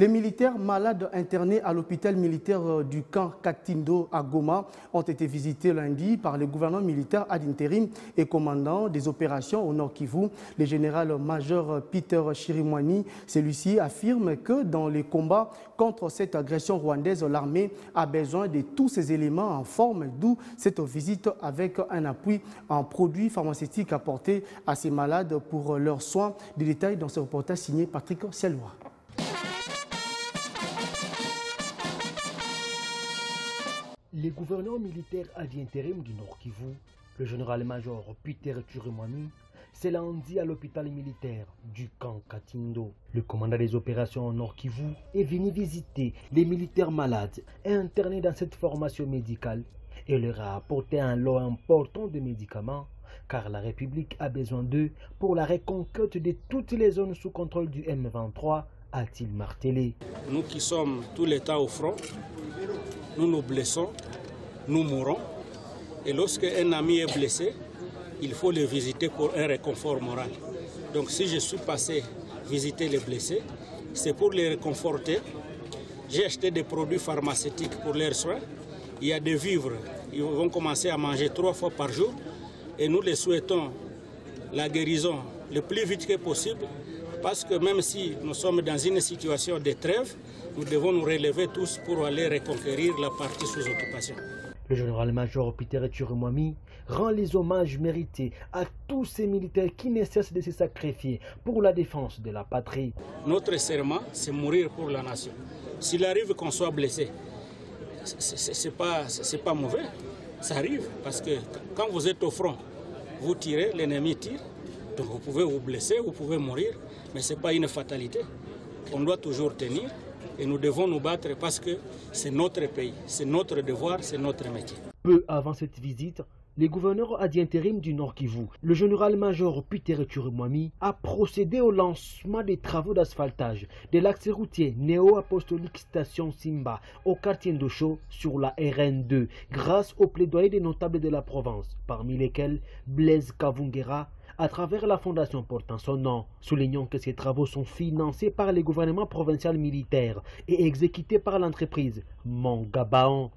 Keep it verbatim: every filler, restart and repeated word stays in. Les militaires malades internés à l'hôpital militaire du camp Katindo à Goma ont été visités lundi par le gouverneur militaire ad intérim et commandant des opérations au Nord Kivu, le général-major Peter Cirimwami. Celui-ci affirme que dans les combats contre cette agression rwandaise, l'armée a besoin de tous ces éléments en forme, d'où cette visite avec un appui en produits pharmaceutiques apportés à ces malades pour leurs soins. Des détails dans ce reportage signé Patrick Sellois. Le gouverneur militaire ad intérim du Nord Kivu, le général-major Peter Turumani, s'est rendu à l'hôpital militaire du camp Katindo. Le commandant des opérations au Nord Kivu est venu visiter les militaires malades et internés dans cette formation médicale et leur a apporté un lot important de médicaments car la République a besoin d'eux pour la reconquête de toutes les zones sous contrôle du M vingt-trois, a-t-il martelé. Nous qui sommes tout l'État au front, nous nous blessons, nous mourons. Et lorsque un ami est blessé, il faut le visiter pour un réconfort moral. Donc si je suis passé visiter les blessés, c'est pour les réconforter. J'ai acheté des produits pharmaceutiques pour leurs soins. Il y a des vivres. Ils vont commencer à manger trois fois par jour. Et nous les souhaitons la guérison le plus vite que possible. Parce que même si nous sommes dans une situation de trêve, nous devons nous relever tous pour aller reconquérir la partie sous occupation. Le général-major Peter Turumami rend les hommages mérités à tous ces militaires qui ne cessent de se sacrifier pour la défense de la patrie. Notre serment, c'est mourir pour la nation. S'il arrive qu'on soit blessé, c'est pas, c'est pas mauvais. Ça arrive parce que quand vous êtes au front, vous tirez, l'ennemi tire. Donc vous pouvez vous blesser, vous pouvez mourir, mais ce n'est pas une fatalité. On doit toujours tenir et nous devons nous battre parce que c'est notre pays, c'est notre devoir, c'est notre métier. Peu avant cette visite, les gouverneurs ad intérim du Nord Kivu, le général-major Peter Turumami, a procédé au lancement des travaux d'asphaltage de l'axe routier néo-apostolique Station Simba au quartier Ndosho sur la R N deux grâce au plaidoyer des notables de la province, parmi lesquels Blaise Kavungera, à travers la fondation portant son nom, soulignant que ces travaux sont financés par les gouvernements provincial militaires et exécutés par l'entreprise Mongabaon.